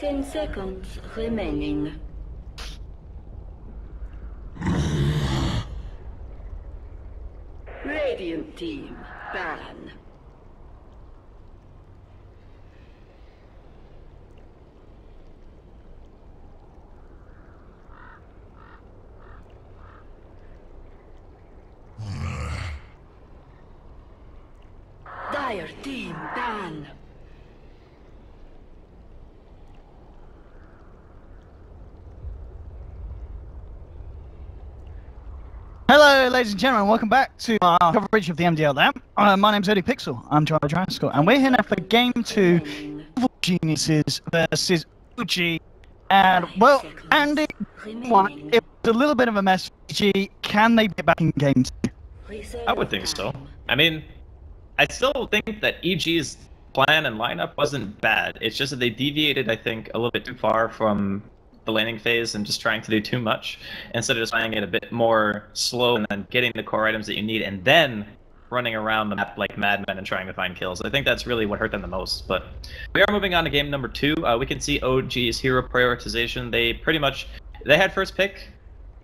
10 seconds remaining. Radiant team, ban. Dire team, ban. Hello, ladies and gentlemen, welcome back to our coverage of the MDL Lab. My name's Eddie Pixel, I'm John Drasko, and we're here now for game 2, Evil Geniuses versus OG. And, well, Andy, one, it was a little bit of a mess for OG. Can they get back in game 2? I would think so. I mean, I still think that EG's plan and lineup wasn't bad. It's just that they deviated, I think, a little bit too far from the landing phase and just trying to do too much instead of just playing it a bit more slow and then getting the core items that you need and then running around the map like madmen and trying to find kills. I think that's really what hurt them the most. But we are moving on to game number 2. We can see OG's hero prioritization. They pretty much, they had first pick,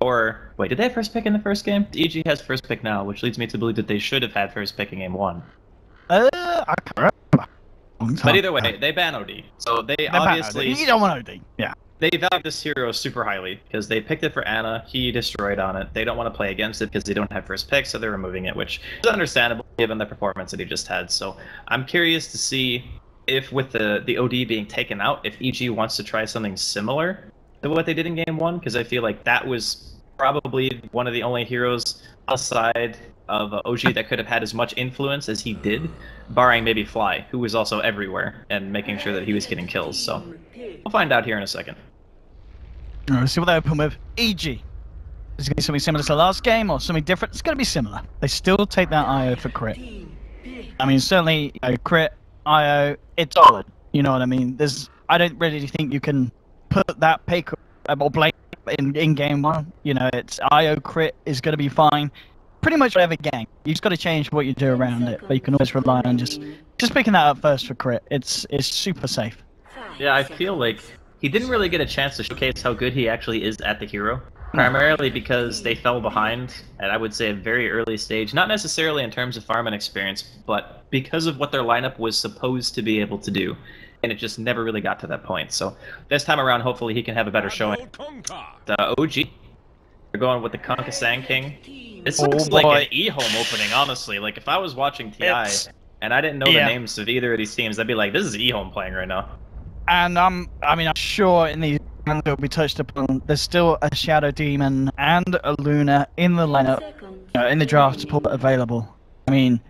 or wait, did they have first pick in the first game? EG has first pick now, which leads me to believe that they should have had first pick in game 1. I can't remember. But either way, they ban OD. So they obviously... You don't want OD, yeah. They value this hero super highly, because they picked it for Ana, he destroyed on it. They don't want to play against it because they don't have first pick, so they're removing it, which is understandable given the performance that he just had. So I'm curious to see if with the OD being taken out, if EG wants to try something similar to what they did in game 1, because I feel like that was probably one of the only heroes outside of OG that could have had as much influence as he did, barring maybe Fly, who was also everywhere and making sure that he was getting kills. So we'll find out here in a second. All right, see what they open with. EG. Is it going to be something similar to the last game or something different? It's going to be similar. They still take that IO for Crit. I mean, certainly, you know, Crit, IO, it's solid. You know what I mean? There's, I don't really think you can put that pick or blame in game 1. You know, it's IO Crit is going to be fine. Pretty much whatever game. You just got to change what you do around it, but you can always rely on just picking that up first for Crit. It's super safe. Yeah, I feel like he didn't really get a chance to showcase how good he actually is at the hero, primarily because they fell behind at, I would say, a very early stage. Not necessarily in terms of farm and experience, but because of what their lineup was supposed to be able to do, and it just never really got to that point. So this time around, hopefully he can have a better showing. The OG, they're going with the Conka Sand King. This looks like an E-Home opening, honestly. Like, if I was watching TI and I didn't know the names of either of these teams, I'd be like, this is E-Home playing right now. And I mean, I'm sure in these games that will be touched upon, there's still a Shadow Demon and a Luna in the lineup, you know, in the draft support available. I mean,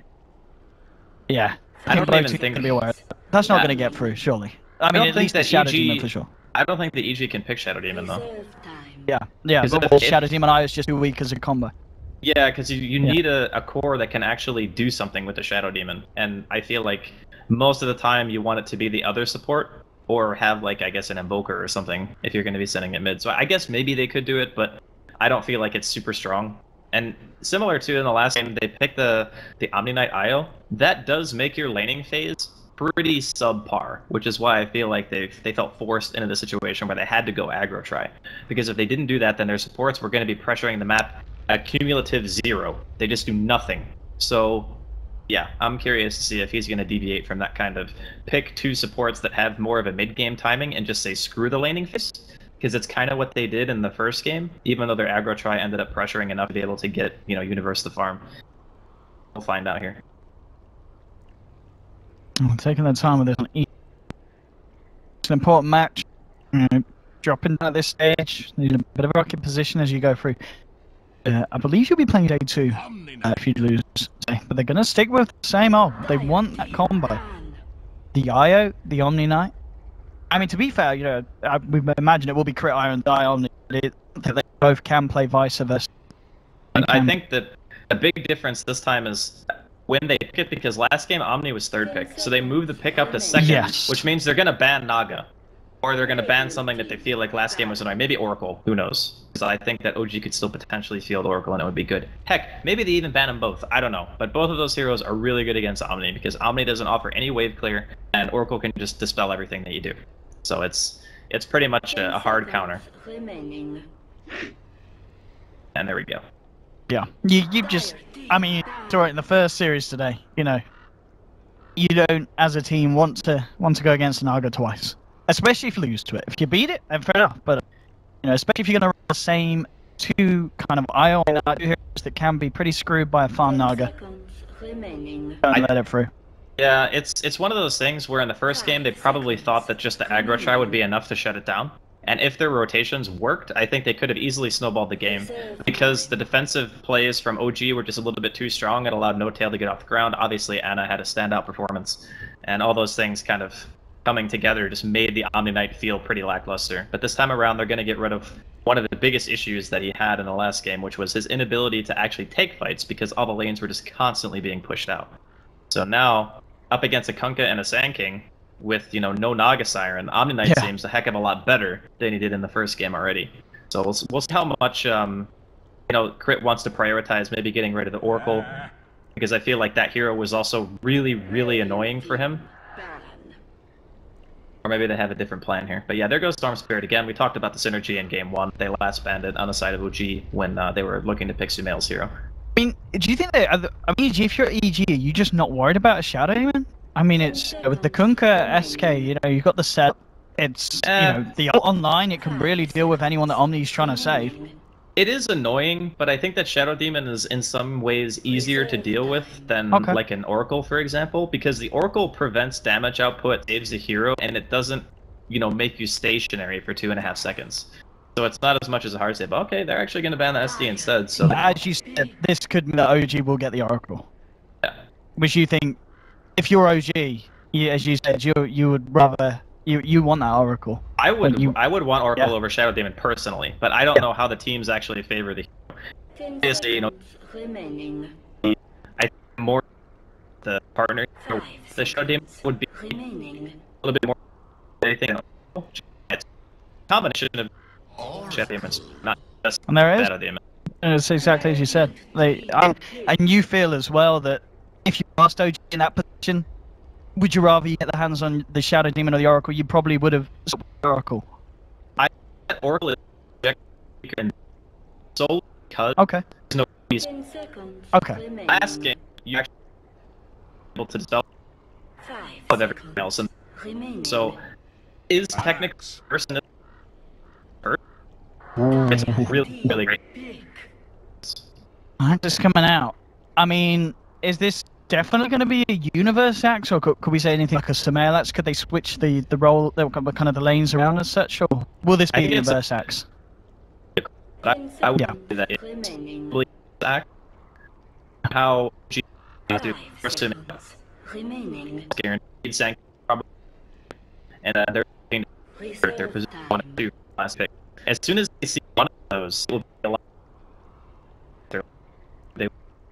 yeah, I don't even think be aware. That's not going to get through, surely. I mean, at least the Shadow Demon for sure. I don't think the EG can pick Shadow Demon though. Yeah, yeah, because Shadow Demon IO is just too weak as a combo. Yeah, because you need a core that can actually do something with the Shadow Demon, and I feel like most of the time you want it to be the other support. Or have, like, I guess, an Invoker or something, if you're going to be sending it mid. So I guess maybe they could do it, but I don't feel like it's super strong. And similar to in the last game, they picked the Omni Knight IO. That does make your laning phase pretty subpar, which is why I feel like they felt forced into the situation where they had to go aggro try. Because if they didn't do that, then their supports were going to be pressuring the map at cumulative 0. They just do nothing. So... yeah, I'm curious to see if he's going to deviate from that kind of pick two supports that have more of a mid-game timing and just say screw the laning phase, because it's kind of what they did in the first game, even though their aggro try ended up pressuring enough to be able to get, you know, Universe the farm. We'll find out here. I'm taking the time with this one. It's an important match. You know, dropping down at this stage, need a bit of a rocket position as you go through. I believe you'll be playing day 2 if you lose, but they're going to stick with the same old. They want that combo. The IO, the Omni Knight. I mean, to be fair, you know, we imagine it will be Crit IO and Die Omni. They both can play vice versa. And I think that a big difference this time is when they pick it, because last game Omni was third pick, so they moved the pick up to second, which means they're going to ban Naga. Or they're going to ban something that they feel like last game was annoying. Maybe Oracle. Who knows? Because I think that OG could still potentially field Oracle and it would be good. Heck, maybe they even ban them both. I don't know. But both of those heroes are really good against Omni because Omni doesn't offer any wave clear and Oracle can just dispel everything that you do. So it's It's pretty much a hard counter. And there we go. Yeah. You just, I mean, you saw it in the first series today, you know. You don't, as a team, want to go against an Argo twice. Especially if you lose to it. If you beat it, then fair enough. But, you know, especially if you're going to run the same two kind of IO heroes that can be pretty screwed by a farm Naga. Don't let it through. Yeah, it's one of those things where in the first game they probably thought that just the aggro try would be enough to shut it down. And if their rotations worked, I think they could have easily snowballed the game, because the defensive plays from OG were just a little bit too strong and allowed N0tail to get off the ground. Obviously, Ana had a standout performance, and all those things kind of coming together just made the Omni Knight feel pretty lackluster. But this time around, they're going to get rid of one of the biggest issues that he had in the last game, which was his inability to actually take fights because all the lanes were just constantly being pushed out. So now, up against a Kunkka and a Sand King, with, you know, no Naga Siren, Omni Knight seems a heck of a lot better than he did in the first game already. So we'll see how much, you know, Crit wants to prioritize maybe getting rid of the Oracle, because I feel like that hero was also really, really annoying for him. Or maybe they have a different plan here. But yeah, there goes Storm Spirit again. We talked about the synergy in Game 1. They last banded on the side of OG when they were looking to pick Sumail's hero. I mean, do you think that, I mean, if you're EG, are you just not worried about a Shadow Demon? I mean, it's, with the Kunkka SK, you know, you've got the set, it's, you know, the online, it can really deal with anyone that Omni's trying to save. It is annoying, but I think that Shadow Demon is in some ways easier to deal with than, like, an Oracle, for example, because the Oracle prevents damage output, saves the hero, and it doesn't, you know, make you stationary for 2.5 seconds. So it's not as much as a hard save, but okay, they're actually going to ban the SD instead, so... As you said, this could mean that OG will get the Oracle. Yeah. Which you think, if you're OG, as you said, you would rather... You want that Oracle. I would want Oracle over Shadow Demon personally, but I don't know how the teams actually favor the hero. Obviously, you know, I think more the partner, the Shadow Demon would be a little bit more than anything else. It's a combination of... Not just and there is, and it's exactly as you said. And you feel as well that if you lost OG in that position, would you rather you get the hands on the Shadow Demon or the Oracle? You probably would have Oracle. I think Oracle is solely because there's no reason. Last game, you actually were able to develop with everything else, and so is technical person. It's really, really great. I'm just coming out. I mean, is this definitely going to be a Universe axe, or could we say anything like a Sumail axe? Could they switch the role, kind of the lanes around as such, or will this be a Universe axe? I would say that it's probably axe. How G do for Sumail? Guaranteed sanction probably, and they're looking to hurt their position 1 and 2 last pick. As soon as they see one of those, it will be a lot. They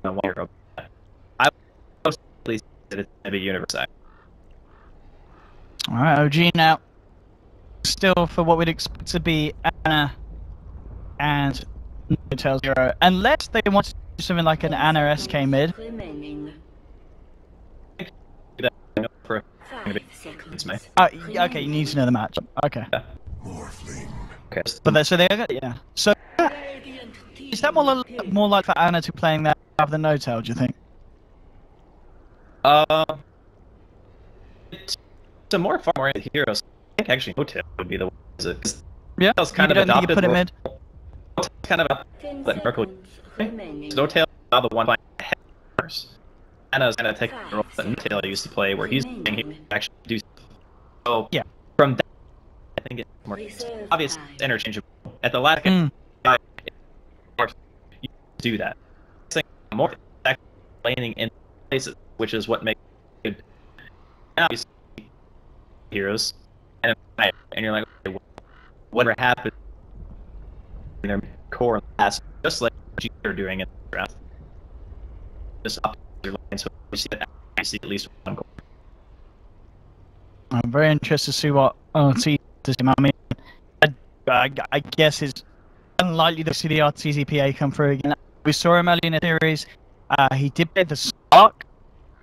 will be a I would mostly say that it's going to be Universe. Alright, OG now. Still for what we'd expect to be Ana and N0tail Zero. Unless they want to do something like an Ana SK mid. Okay, you need to know the match. Okay. But so they are, So is that more like for Ana to playing that rather than N0tail? Do you think? It's a far more hero. So I think actually N0tail would be the one. Yeah, it's kind of adopted. Put him mid. Kind of that Merkle. N0tail now the one ahead first. Ana's gonna take the role that N0tail used to play, where he's he actually do. So yeah, from that, I think it's more obvious interchangeable. At the last game, you do that. It's like more laning in places, which is what makes good. And obviously, heroes, and you're like, okay, whatever happened in their core last, just like G are doing in the draft. Just opposite their lane, so we see that we see at least one goal. I'm very interested to see what RT does. I mean, I guess it's unlikely to see the Arteezy PA come through again. We saw him early in the series. He did play the Spark.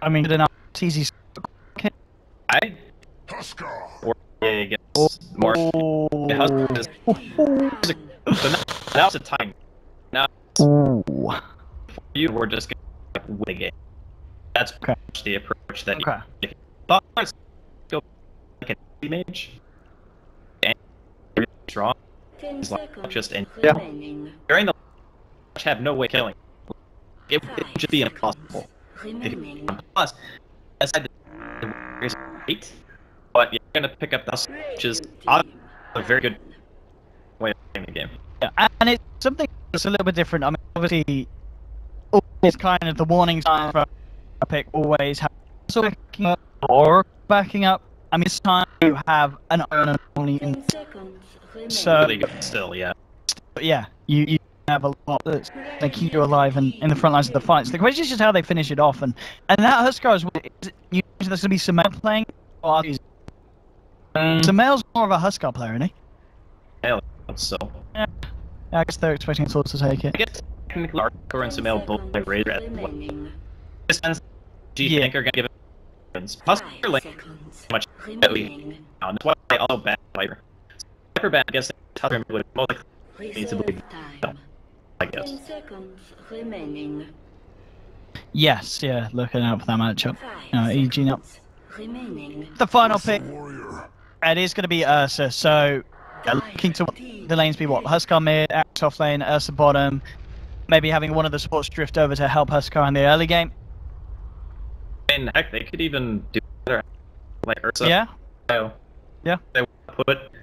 I mean, did an Arteezy Spark? I. Or Yeah, get more. So now's the time. Now for you, we're just gonna win the game. That's okay. The approach that okay. You thought go like an mage and you're strong. It's like just and yeah. During the match, have no way of killing. It would just be impossible. Plus, as I said, the is great, but you're gonna pick up the hustle, which is a very good way of playing the game. Yeah, and it's something that's a little bit different. I mean, obviously, it's kind of the warning sign for a pick always have so backing up or backing up. I mean, it's time you have an iron and only in. So still, yeah, you have a lot that they keep you alive and in the front lines of the fights. The question is just how they finish it off, and that Huskar is you know, there's gonna be Sumail playing. Or Sumail's more of a Huskar player, isn't he? Yeah, so. Yeah, I guess they're expecting Swords to take it. I guess technically Arthur and Sumail both play Razor at one. This sense, do you think are gonna give it weapons? Plus, much that we found. That's why they also ban Viper. Viper ban, I guess, Tucker would most likely need to believe. I guess. Yes, yeah, looking out for that matchup. EG not. The final pick, it is going to be Ursa, so looking to the lanes be what? Huskar mid, Axe off lane, Ursa bottom, maybe having one of the supports drift over to help Huskar in the early game. I mean, heck, they could even do better, like Ursa. Yeah. So, yeah. They would put, you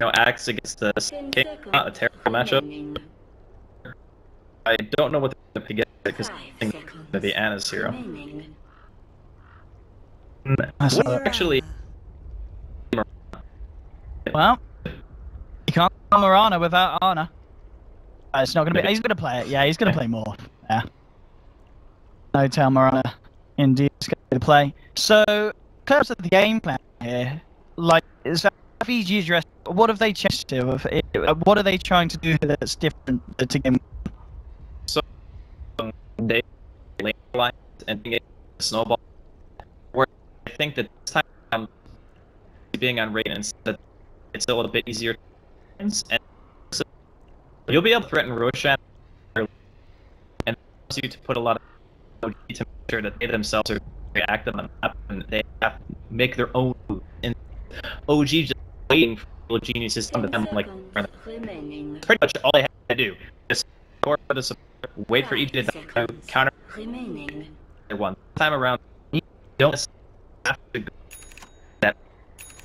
know, Axe against the King, not a terrible matchup. I don't know what they're going to get because I think it's going to be Ana's hero. Actually, well, you can't play Mirana without Ana. It's not gonna be. He's gonna play it. Yeah, he's gonna play more. Yeah. N0tail Mirana, indeed, is going to play. So, in terms of the game plan here, like, is that EG address? What have they changed to? What are they trying to do that's different to game? So, they lane lines and get snowball. I think that this time being on Radiance, that it's still a bit easier, and so you'll be able to threaten Roshan, and it allows you to put a lot of OG to make sure that they themselves are very active on the map, and they have to make their own move. And OG just waiting for Evil Geniuses to come to them, like pretty much all they have to do. Just score for the support, wait for EG to counter one time around. You don't have to go that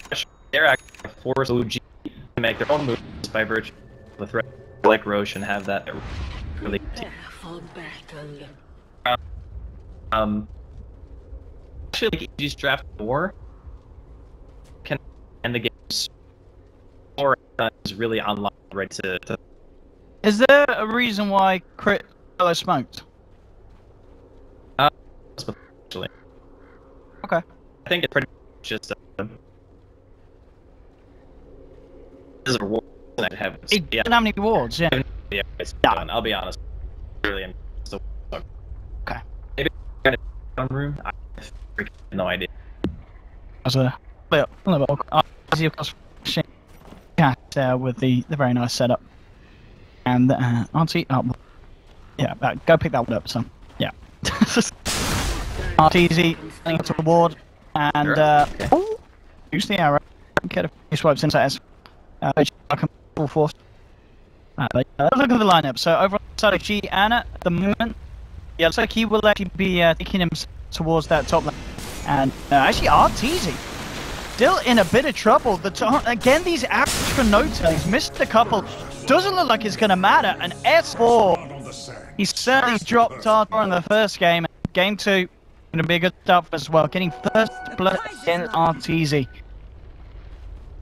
pressure. They're actually force OG to make their own moves by virtue of the threat like Roche and have that really actually like EG's draft war can end the game or is really online right to Is there a reason why Crit smoked? Actually. Okay. I think it's pretty much just a reward that I have. It didn't have any rewards, yeah. Yeah, it's done. I'll be honest. Really, so okay. Maybe it's in room. I have no idea. As a little bit awkward. Cat with the very nice setup. And Auntie, oh, yeah, go pick that one up, son. Yeah. Arteezy, getting up to the ward. And, ooh, use the arrow. Get a few swipes into S4. Full force. But, look at the lineup. So, over on the side of G, Ana, at the moment, yeah, looks like he will actually be taking him towards that top lane. And, actually, Arteezy, still in a bit of trouble. Again, these arrows for N0tail. He's missed a couple. Doesn't look like it's going to matter. And S4, he certainly dropped Arthur in the first game. Game two. Going to be a good start as well. Getting first blood against Arteezy.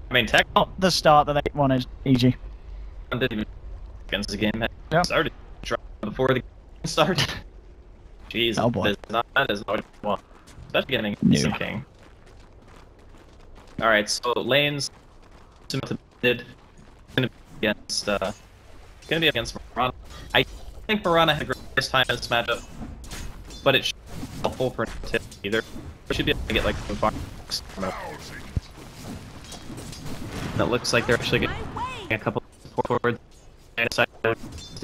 I mean, tech not the start that they wanted. EG. I didn't even against the game. Yep. Started before the game started. Jeez, oh boy. That is not well. That's getting some king. All right, so lanes submitted. Going to be against. Going to be against Mirana. I think Mirana had a great time in this matchup, but it. Should helpful for N0tail either. We should be able to get like some fire. And it looks like they're actually getting a couple forwards. I decided to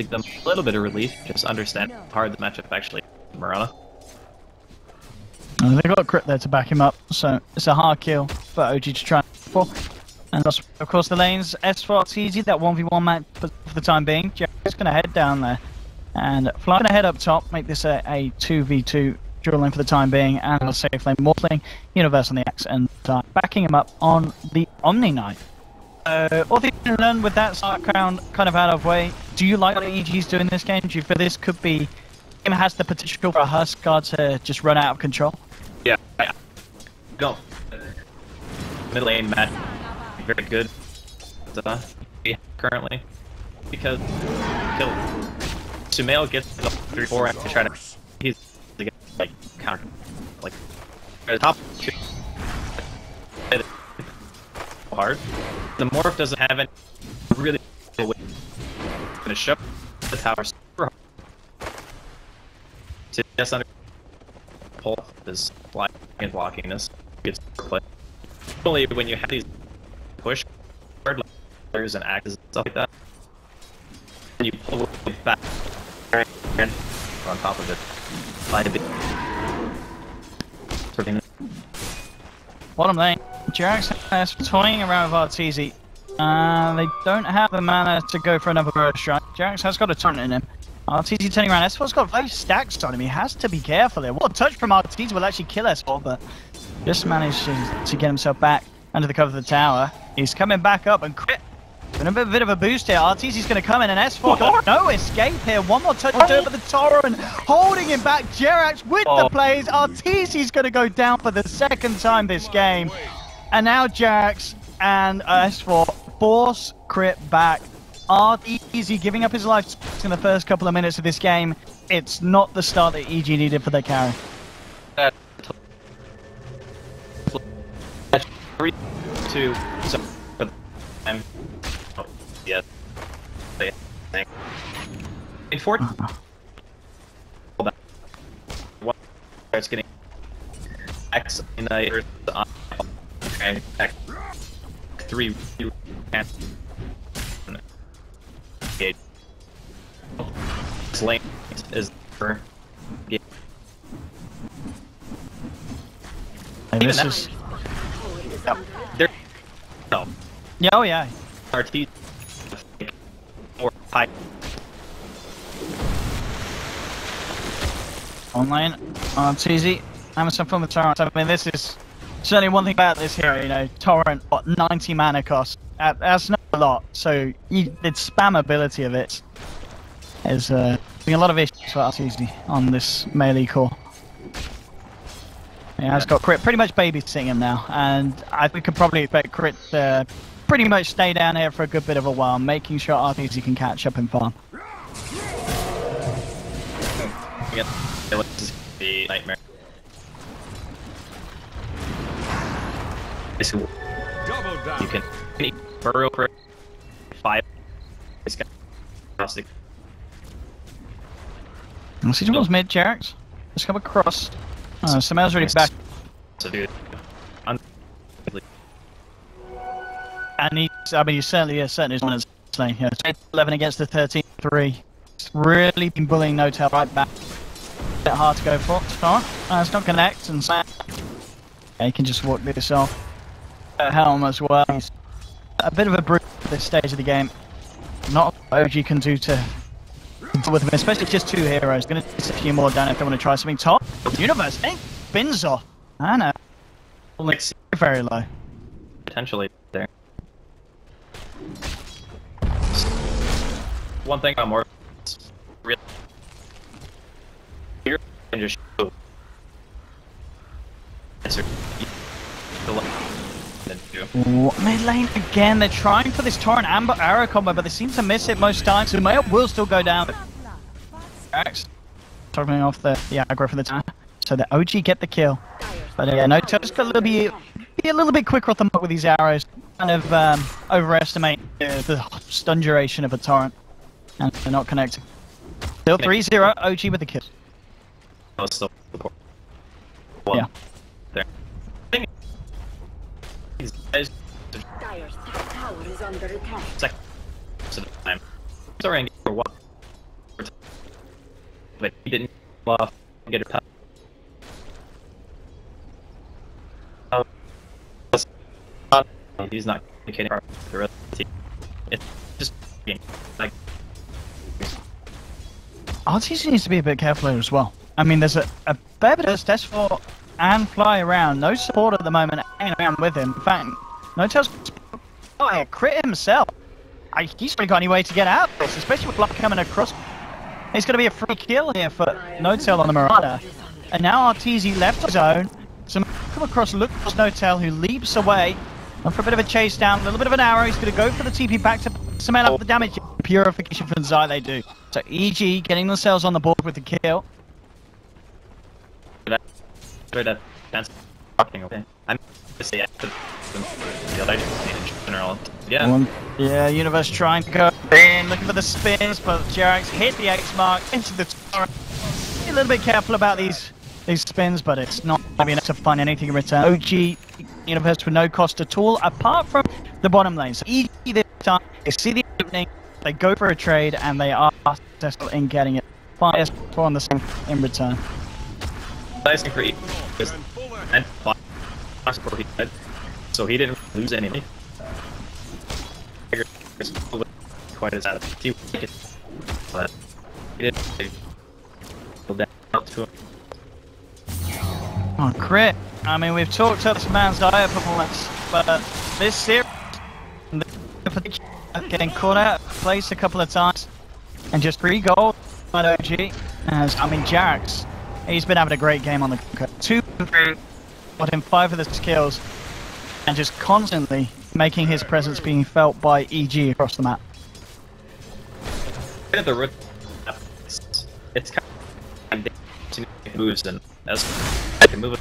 give them a little bit of relief, just understand how hard the matchup actually is. Marana. And they've got a crit there to back him up, so it's a hard kill for OG to try for. And of course the lanes, S4, Arteezy, that 1v1 match for the time being. Jerax going to head down there, and Fly going to head up top, make this a 2v2 dual lane for the time being, and a safe lane morphling, Universe on the axe, and backing him up on the Omni Knight. All things you learn with that start crown kind of out of way. Do you like what EG's doing this game? Do you feel this could be... game has the potential for a Husk guard to just run out of control? Yeah, go. Mid lane match, very good currently, because Sumail gets the 3-4 and try to... he's like counter, like top two. Hard. The morph doesn't have any really way to show the tower super hard. To just under pull this flying and blocking this gets play. Only when you have these push hard players and axes and stuff like that, and you pull it back and on top of it. By a bit. Bottom lane. Jerax is toying around with Arteezy. They don't have the mana to go for another burst strike. Jerax has got a taunt in him. Arteezy turning around. S4's got very stacks on him. He has to be careful there. What a touch from Arteezy will actually kill S4, but just managed to get himself back under the cover of the tower. He's coming back up and crit. And a bit of a boost here. Arteezy's going to come in, and S4 got no escape here. One more touch over the Tauren, holding him back. Jerax with the plays. Arteezy's going to go down for the second time this game. And now Jerax and S4 force Crit back. Arteezy giving up his life in the first couple of minutes of this game. It's not the start that EG needed for their carry. It's getting X in the and back 3 and gate. This lane is for gate. And this is... yep. There... no. Yeah, oh yeah. RT... or high. On lane, Arteezy, having some fun with Torrent. I mean, this is... certainly one thing about this hero, you know, Torrent, what, 90 mana cost? That's not a lot, so the spam ability of it is being a lot of issues for Arteezy on this melee core. Yeah, it's got Crit pretty much babysitting him now, and I think we could probably expect Crit to pretty much stay down here for a good bit of a while, making sure Arteezy can catch up and farm. Yeah, this is the nightmare. You can burrow for 5. This guy plastic. Let's see towards mid, Jerax. Let's come across. Oh, Sumail's already back. And he's, I mean, he certainly is one of his lane here. 11 against the 13-3. It's really been bullying N0tail right back. A bit hard to go for. It's not connect, and Zai. Yeah, he can just walk this off. Helm as well. He's a bit of a brute at this stage of the game. Not what OG can do to deal with him, especially just two heroes. Gonna take a few more down if they want to try something top. Universe, eh? Spins off. Ana. It's very low. Potentially there. One thing I'm more really here and just show. Mid lane again, they're trying for this Torrent Amber Arrow combo, but they seem to miss it most times. Sumail will still go down. Jerax toggling off the aggro for the time, so the OG get the kill. But yeah, N0tail just got to be a little bit quicker off the mark with these arrows. Kind of overestimate the stun duration of a Torrent, and they're not connecting. Still 3-0, OG with the kill. Oh, still yeah. There. Guys, is under attack. Second to the time. Sorry, I didn't get a walk. But he didn't get a power. He's not communicating with the rest of the team. It's just like Arteezy needs to be a bit careful here as well. I mean, there's a fair bit of S4 and Fly around. No support at the moment hanging around with him. In fact, N0tail's a Crit himself. He's really got any way to get out of this, especially with Fly coming across. It's going to be a free kill here for N0tail on the Mirada. And now Arteezy left his own. So come across, look for N0tail, who leaps away. And for a bit of a chase down, a little bit of an arrow, he's going to go for the TP back to Sumail up the damage. Purification from Zai they do. So EG getting themselves on the board with the kill. Yeah, Universe trying to go in, looking for the spins, but Jerax hit the X mark into the torrent. A little bit careful about these spins, but it's not going to be enough to find anything in return. OG Universe with no cost at all, apart from the bottom lane. So EG this time, they see the opening, they go for a trade, and they are successful in getting it. Fires on the same in return. So he didn't lose anything. Quite as out of the but he didn't go down to him. Oh, Crit. I mean, we've talked up this man's dire performance, but this series, getting caught out of place a couple of times, and just 3 goals by OG. As I mean, Jerax. He's been having a great game on the 2-3, got him 5 of the skills, and just constantly making his presence being felt by EG across the map. It's kind of moves and as I can move it.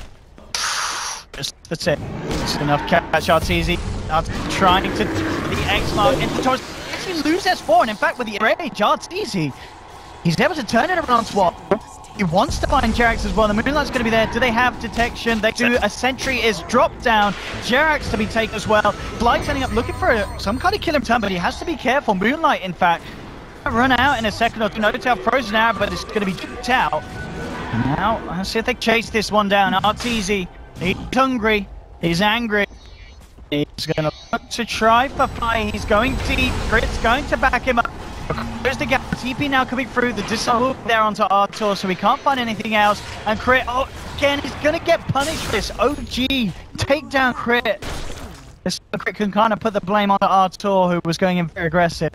That's it. It's enough catch Arteezy. Trying to the X mark into Torres. Actually lose S4, and in fact with the rage Arteezy, he's able to turn it around swap. He wants to find Jerax as well. The Moonlight's going to be there. Do they have detection? They do. A sentry is dropped down. Jerax to be taken as well. Fly's ending up looking for some kind of kill him turn, but he has to be careful. Moonlight, in fact, run out in a second or two. N0tail frozen out, but it's going to be juked out. Now, let's see if they chase this one down. Arteezy, he's hungry. He's angry. He's going to look to try for Fly. He's going deep. Crit's going to back him up. There's the gap, TP now coming through, the disarm there onto Artur, so we can't find anything else, and Crit, oh, again, he's gonna get punished for this. OG, take down Crit. This Crit can kind of put the blame on Artur, who was going in very aggressive.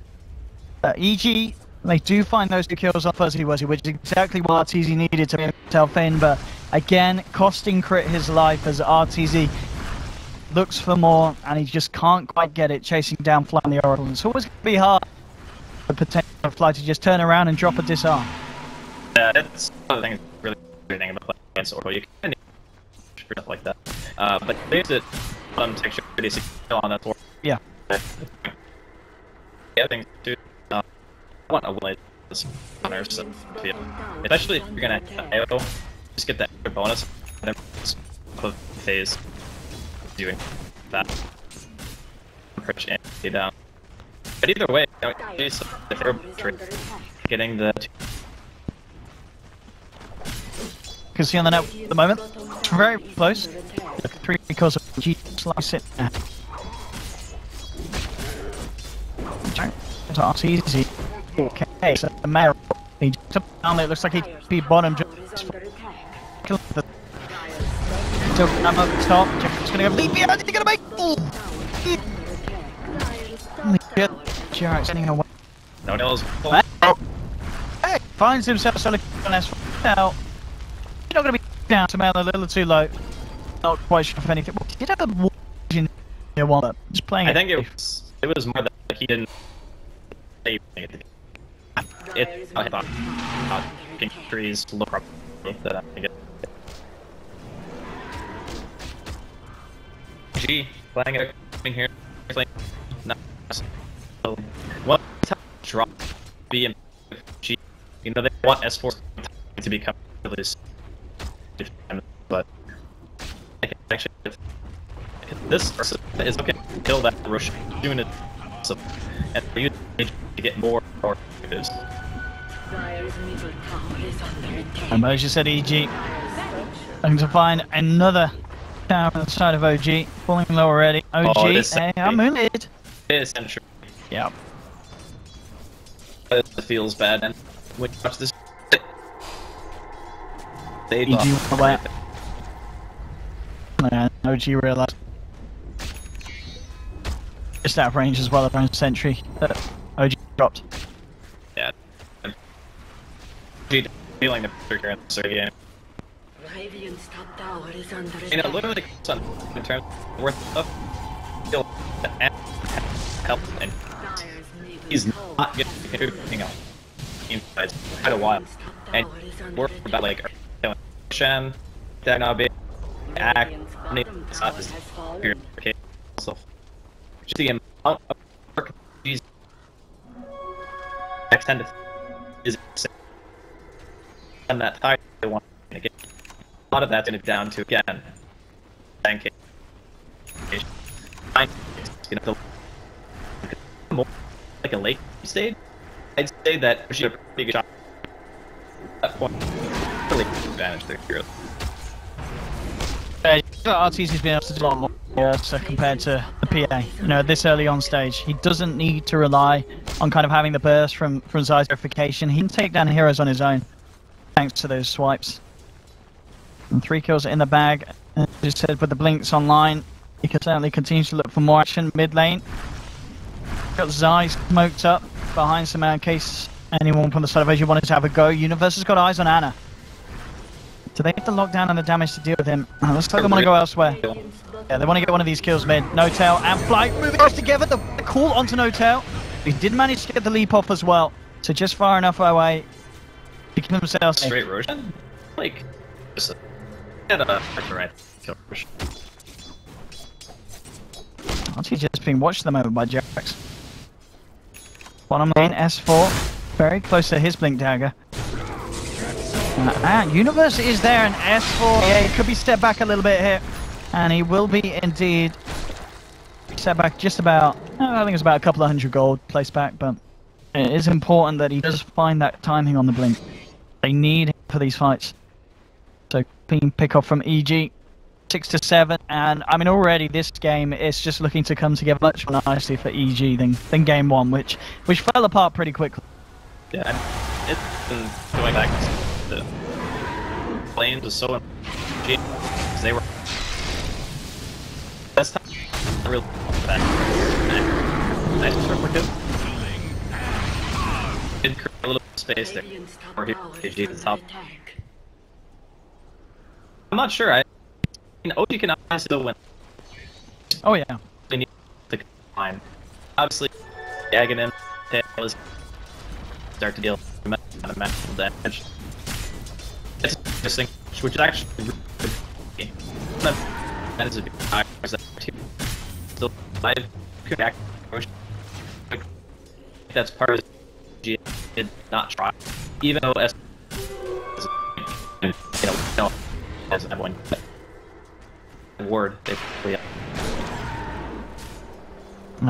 EG, they do find those 2 kills on Fuzzy Wuzzy, which is exactly what Arteezy needed to make himself in, but again, costing Crit his life as Arteezy looks for more, and he just can't quite get it, chasing down Fly on the Oracle. It's always gonna be hard. The potential of Fly to just turn around and drop a disarm. Yeah, that's one of the things really thing about playing against Oracle. You can do stuff like that. But they use it to actually pretty secure on that Oracle. Yeah. The other thing too, I want a win as runners, especially if you're gonna AO, just get that extra bonus and then phase doing that. Approach and down. But either way, getting the... Can see on the net at the moment. It's very close. 3 because of G slice it. It's easy. Okay, so the mayor. He took down there. It looks like he'd be bottom. Just kill the... So I'm up top. Just gonna go leap here. He's gonna make... Jerax running away. N0tail's full. Hey, finds himself solid on S4. Now, he's not going to be down to Mail a little too low. Not quite sure if anything. Well, he did have a war in there while just playing. I think it was more that he didn't save anything. It's not hit trees look properly. That I get. G, playing it coming here. Playing. No. One time drop B and G. You know they want S4 to become released, but I can actually this is okay. Kill that rush doing it possible, and for you to get more objectives. And as you said, EG, looking to find another tower on the side of OG, falling low already. OG, oh, hey, I'm moonlit. It is century. Yeah. It feels bad, and when you watch this, they do. And OG realized just out of range as well around sentry that OG dropped. Yeah. OG feeling the pressure here in this game. Radiant's top tower is under attack. You know, literally in terms of worth of skill and help, and he's not getting to do anything else. It's quite a while. And we're about like killing Shen, that now be act. It's not just here. Okay, so just the amount of work these next 10 is insane. And that high they want to get. A lot of that's going to down to again. Thank you. More like a late stage. I'd say that she had a pretty good shot at that point. Really advantage their heroes. Arteezy's been able to do a lot more compared to the PA, you know, this early on stage. He doesn't need to rely on kind of having the burst from Zai's verification. He can take down heroes on his own, thanks to those swipes. And 3 kills in the bag, as you said, with the blinks online. He can certainly continue to look for more action mid lane. Got Zai smoked up behind Sumail in case anyone from the side of Asia wanted to have a go. Universe has got eyes on Ana. Do they have to lock down on the damage to deal with him? Oh, looks like they want to go elsewhere. Yeah, they want to get one of these kills mid. N0tail and Fly moving us together. The call onto N0tail. He did manage to get the leap off as well. So just far enough away to keep himself safe. Straight Roshan? Like, just a... right. Kill Roshan. Aren't you just being watched at the moment by Jerax? Bottom lane, S4. Very close to his blink dagger. And Universe is there, and S4, yeah, he could be stepped back a little bit here. And he will be indeed set back just about, I think it's about a couple of hundred gold placed back, but it is important that he does find that timing on the blink. They need him for these fights. So clean pick off from EG, 6-7, and I mean already this game is just looking to come together much more nicely for EG than game one, which fell apart pretty quickly. Yeah, it's been going back to planes was so important because they were that's time really bad. Nice interpretive. Did create a little space there. Or here KG at the top. I'm not sure, I mean OG can still win. Oh yeah. They need to climb. Obviously Dagon N0tail is start to deal a maximum damage. It's interesting, which is actually a really good game. That is a big higher too. Still live, could act that's part of the GM did not try. Even though S is you know, no as everyone word, they probably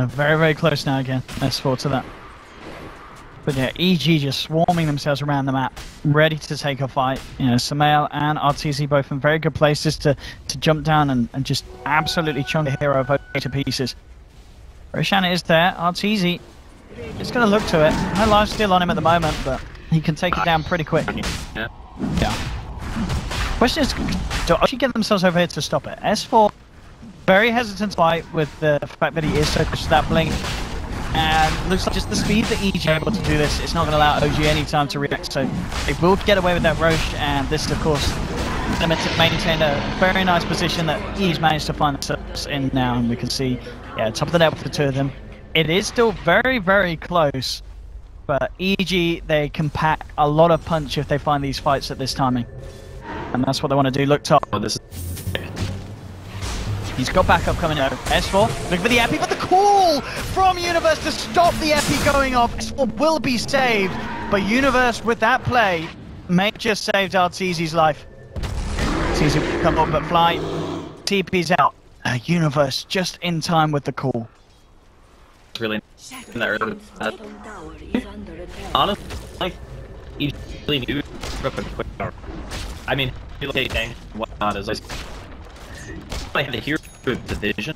are. Very, very close now again. S4 to that. But yeah, EG just swarming themselves around the map, ready to take a fight. You know, Sumail and Arteezy both in very good places to jump down and just absolutely chunk the hero of OG to pieces. Roshan is there, Arteezy is going to look to it. No life steal on him at the moment, but he can take it down pretty quick. Yeah. Question is, do OG get themselves over here to stop it? S4, very hesitant to fight with the fact that he is so close to that blink. And looks like just the speed that EG are able to do this, it's not going to allow OG any time to react, so they will get away with that Roche, and this of course maintained a very nice position that EG's managed to find themselves in now, and we can see, yeah, top of the net with the two of them. It is still very, very close, but EG, they can pack a lot of punch if they find these fights at this timing. And that's what they want to do, look top. Oh, this is... He's got backup coming out. S4, looking for the epi, but the call from Universe to stop the epi going off. S4 will be saved, but Universe with that play may have just saved Arteezy's life. Arteezy will come up, but Fly TP's out. Universe just in time with the call. really in that early path. Honestly, you really do quick. I mean, you look at tanks and whatnot, as I had to hear the vision.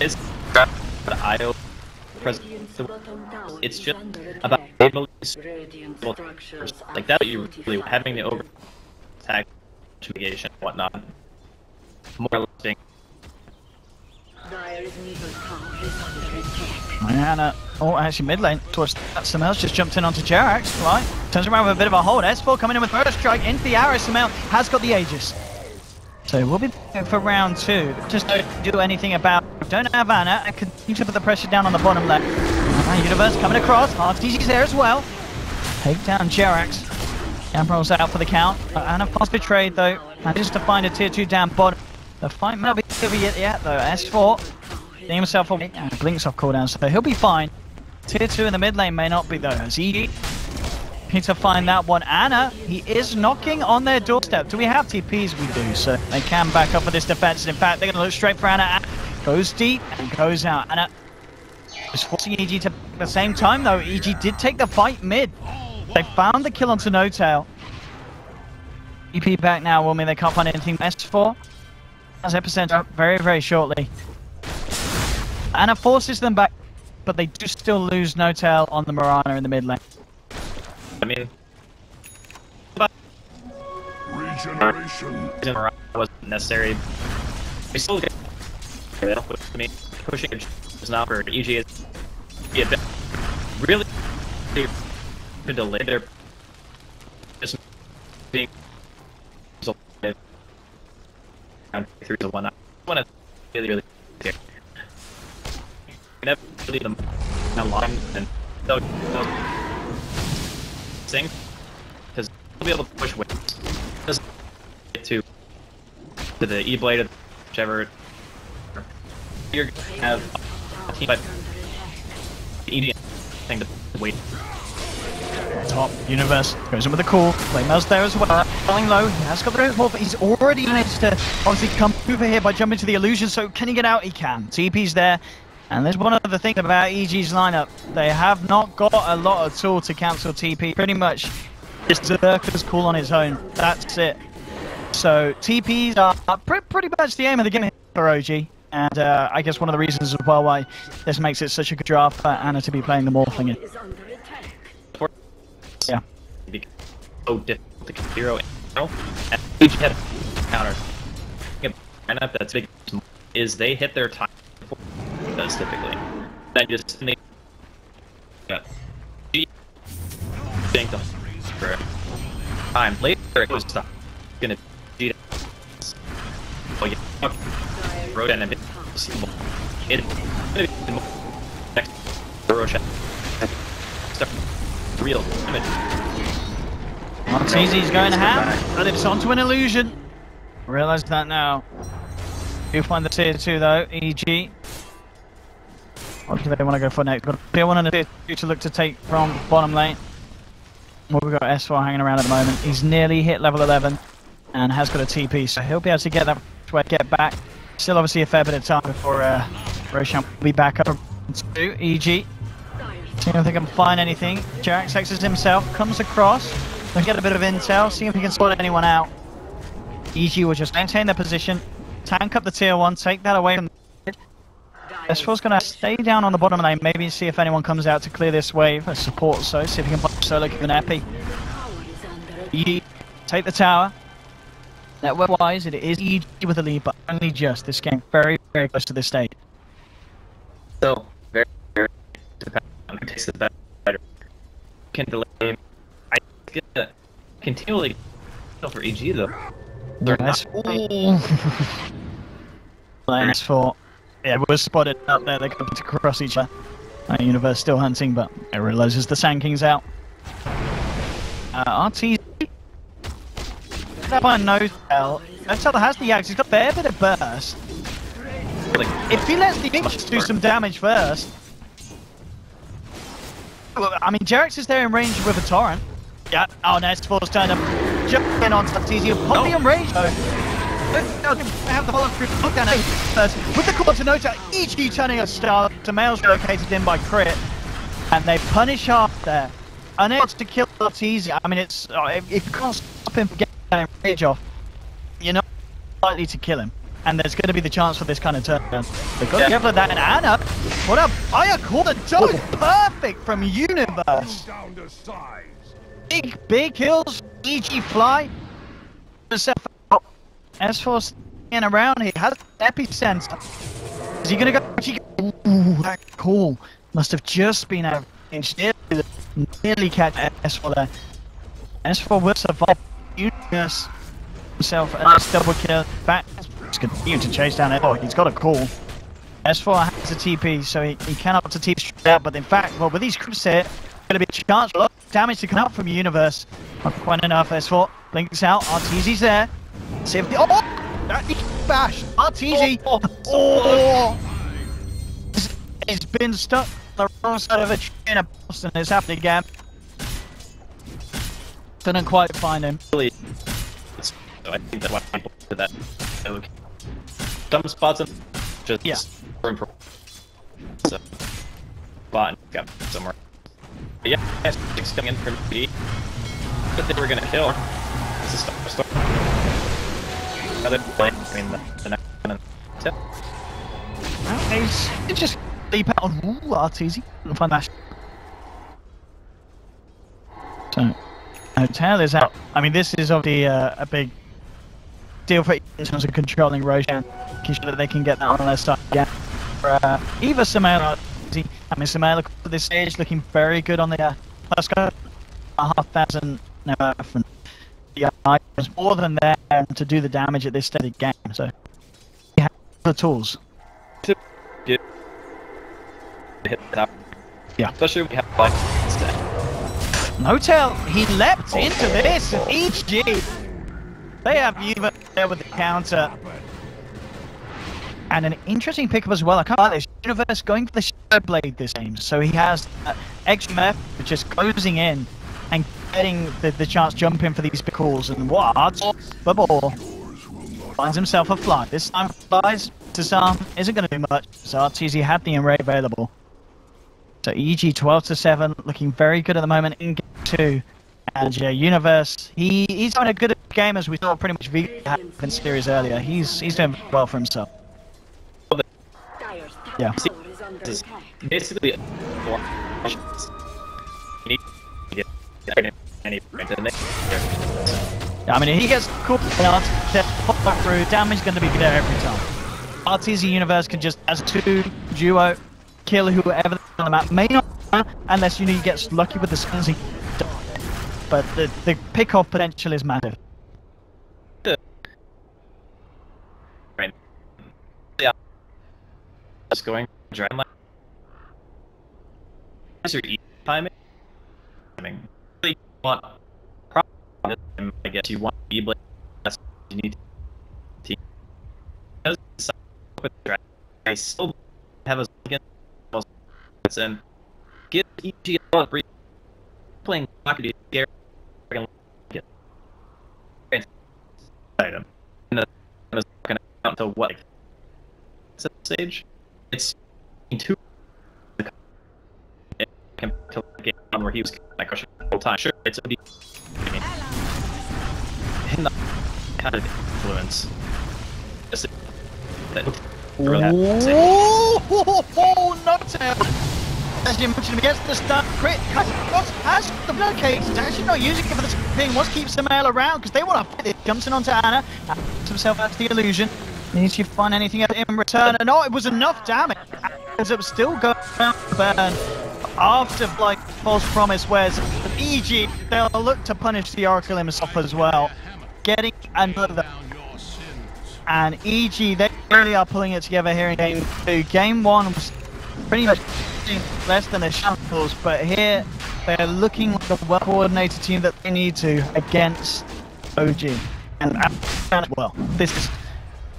It's about the IO president. It's just about like that, you really having the over attack mitigation and whatnot. More listing. Ana, oh, actually mid lane towards that. Sumail's just jumped in onto Jerax. Fly turns around with a bit of a hold. S4 coming in with Murder Strike into the arrow. Sumail has got the Aegis. So we'll be for round two. Just don't do anything about it. Don't have Ana. I continue to put the pressure down on the bottom left. Universe coming across. Arteezy's there as well. Take down Jerax. Ambrose out for the count. Ana pass betrayed though. And just to find a tier 2 down bottom. The fight might not be over yet though. S4 getting himself away. Blinks off cooldown, so he'll be fine. Tier 2 in the mid lane may not be though. As EG need to find that one. Ana, he is knocking on their doorstep. Do we have TPs? We do, so they can back up for this defense. In fact, they're going to look straight for Ana. Ana goes deep and goes out. Ana is forcing EG to at the same time though. EG did take the fight mid. They found the kill onto N0tail. TP back now will mean they can't find anything. S4 has epicenter up very, very shortly. Ana forces them back, but they do still lose N0tail on the Mirana in the mid lane. I mean, regeneration wasn't necessary. We still get with me pushing is not for EG is a bit really to delay their just being round 3 to 1. I want to really care. Inevitably them aligned and those things because they'll be able to push wins. Just get to the E blade or whichever. You're gonna have a team but ED thing to wait. Top Universe goes in with a call. Playmail's there as well. Falling low. He has got the root but he's already managed to obviously come over here by jumping to the illusion. So can he get out? He can. TP's there. And there's one other thing about EG's lineup. They have not got a lot at all to cancel TP. Pretty much just Zerka's call on his own. That's it. So TPs are pretty much the aim of the game for OG. And I guess one of the reasons as well why this makes it such a good draft for Ana to be playing the Morphling in. Yeah. So difficult to hero and each head counter. And up that's big is they hit their time before it does typically. Then just think them for time. Later it was gonna do that. Oh yeah, Rodan and it's gonna be more next Roshan. Real damage. Arteezy's going to have, and it's onto an illusion. Realize that now. Do find the tier 2 though, EG. What do they want to go for next? Got a tier 1 and a tier 2 to look to take from bottom lane. Well, we've got S4 hanging around at the moment. He's nearly hit level 11 and has got a TP, so he'll be able to get that way, get back. Still obviously a fair bit of time before Roshan will be back up to EG. See if they can find anything. Jerax X's himself, comes across, they get a bit of intel, see if he can spot anyone out. EG will just maintain their position, tank up the tier 1, take that away from the S4's going to stay down on the bottom lane, maybe see if anyone comes out to clear this wave as support, so see if he can find solo kill an epi. EG, take the tower. Network-wise, it is EG with the lead, but only just. This game very, very close to this stage. So, very, very dependent. Takes it better. Can delay. I get continually for EG though. They're nice. Nice for. Yeah, we're spotted up there. They're going to cross each other. Universe still hunting, but it realizes the Sand King's out. Arteezy. That one N0tail. N0tail has the Axe. He's got a fair bit of burst. If he lets the Axe do some damage first. I mean, Jerax is there in range with a Torrent. Yeah, oh, no, S4's turned up. Jumping on Arteezy, probably in range though. I have the whole crew look down at first. With the call to N0tail, EG turning a star. Sumail's located in by Crit, and they punish half there. Unable to kill Arteezy. I mean, it's if you can't stop him from getting rage off, you're not likely to kill him. And there's going to be the chance for this kind of turn. They've got to get for that. And Ana, what up? I call the dodge perfect from Universe. Big kills. EG Fly. S4 staying around here, has an epicenter. Is he gonna go? Ooh, that call must have just been out of range. Nearly catch S4 there. S4 will survive. Universe himself a nice double kill. Back, he's continuing to chase down S4. He's got a call. S4 has a TP, so he cannot to TP straight out. But in fact, well, with these creeps here, gonna be a chance. A lot of damage to come out from Universe. Not quite enough. S4 blinks out. Arteezy's there. See if the that bash Arteezy. It's been stuck on the wrong side of a tree in a post, and it's happened again. Didn't quite find him. I think that's why people did that. Dumb spots and just so, bot got somewhere. But yeah, it's coming in from B. But they were gonna kill. This is stuff. It's just leap out on Arteezy. Find that. So, N0tail is out. I mean, this is obviously a big deal for in terms of controlling Roshan, making sure that they can get that on their side again. For either Sumail or Arteezy. I mean, Sumail at this stage looking very good on the first go. 1,500 from the is more than there to do the damage at this stage of the game, so he has the tools. Yeah. Especially when we have like N0tail, he leapt into this and EG. They have Universe there with the counter. And an interesting pickup as well. I can't like this. Universe going for the Shadow Blade this game, so he has extra map just closing in and getting the chance to jump in for these big calls, and what? Bubble finds himself a Fly. This time Fly's disarm isn't going to do much, so Arteezy had the array available. So EG 12-7, looking very good at the moment in game 2. And yeah, Universe, he's having a good game as we saw pretty much VG happen in series earlier. He's doing well for himself. Yeah. Basically, I mean, he gets caught and pop back through. Damage going to be there every time. Arteezy Universe can just, as two duo, kill whoever on the map. May not unless you know he gets lucky with the skins he does. But the pick-off potential is massive. Right. Yeah. That's going. Adrenaline. Is your E timing? Want I guess you want E-Blade, that's what you need to team. I still have a second, give EG a lot of free playing hockey to get item. And that's going to count to what stage? It's two. Him to the game where he was like crushing the whole time. Sure, it's OD. And the kind of influence. Just that. Oh, N0tail! As you mentioned, he gets the stun. Crit has the blood cage. He's actually not using it for this thing. Wants to keep Sumail around because they want to fight it. Jumps in onto Ana. Puts himself out to the illusion. Needs to find anything else in return. And oh, it was enough damage. Ends up still going around the burn. After like False Promise wears EG, they'll look to punish the Oracle himself as well. Getting another. And EG, they really are pulling it together here in game 2. Game 1 was pretty much less than a shambles, but here they're looking like a well-coordinated team that they need to against OG. And as well, this is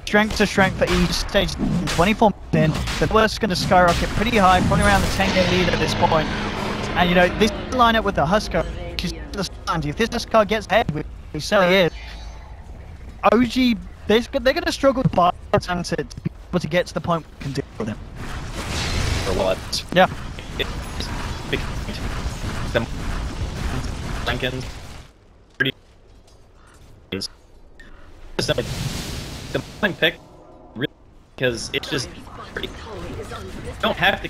strength to strength for each stage. 24 minutes in, the worst is going to skyrocket pretty high, probably around the 10-game lead at this point. And you know, this lineup with the Huskar, which is the stand. If this Huskar gets ahead, which he certainly is, OG They're going to struggle with bots and to be able to get to the point we can deal with them. For what? Yeah. The morning pick, really, because it's just you don't have to.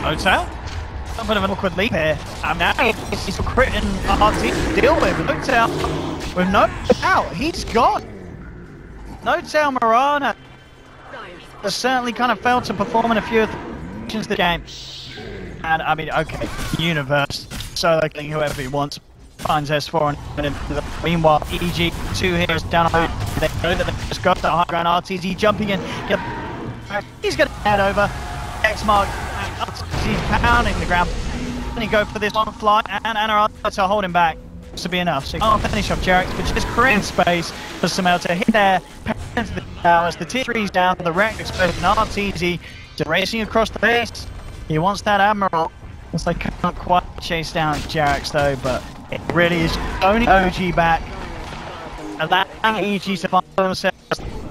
N0tail? I'm bit of an awkward leap here. I'm now he's critting Arteezy to deal with N0tail. With N0tail, he's gone. N0tail Marana has certainly kind of failed to perform in a few of the positions of the game. And I mean, okay, Universe solo killing whoever he wants, finds S4 and meanwhile EG 2 here is down. They know that they've just got the high ground. Arteezy jumping in. He's gonna head over. X mark. He's pounding the ground. And he go for this long flight and Ana to hold him back. This will be enough. So I'll finish off Jerax, but just creating space for Sumail to hit there. Pounds the towers. The T3's down. The wreck explosion. Arteezy just racing across the base. He wants that Admiral. So they can't quite chase down Jerax though, but it really is only OG back. Allowing EG to find themselves.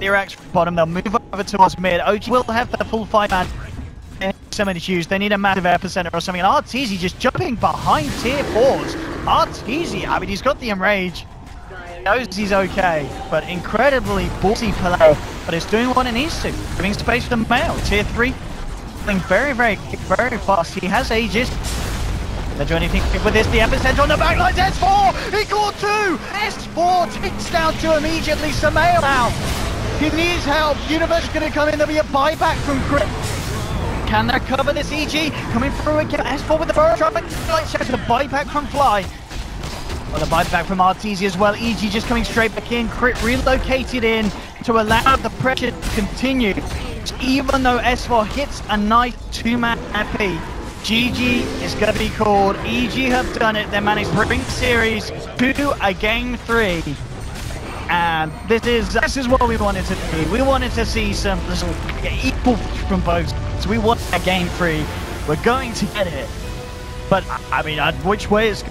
Jerax from bottom. They'll move over towards mid. OG will have the full fight man. So many issues, they need a massive air percenter or something, and Arteezy just jumping behind tier 4s. Arteezy, I mean, he's got the enrage, he knows he's okay, but incredibly ballsy play, but it's doing what it needs to, giving space for the male, tier 3, playing very fast, he has ages. They do anything with this, the epicenter on the backlines, S4, he caught 2, S4 takes down 2 immediately, Sumail out, he needs help, Universe gonna come in, there'll be a buyback from Crit. Can they cover this EG? Coming through again, S4 with the burrow trap and the buyback from Fly. Well, the buyback from Arteezy as well, EG just coming straight back in, Crit relocated in to allow the pressure to continue. Even though S4 hits a nice 2-man AP, GG is going to be called, EG have done it, they managed to bring series to a game 3. And this is what we wanted to do. We wanted to see some equal from both. So we want a game 3. We're going to get it. But I mean, which way is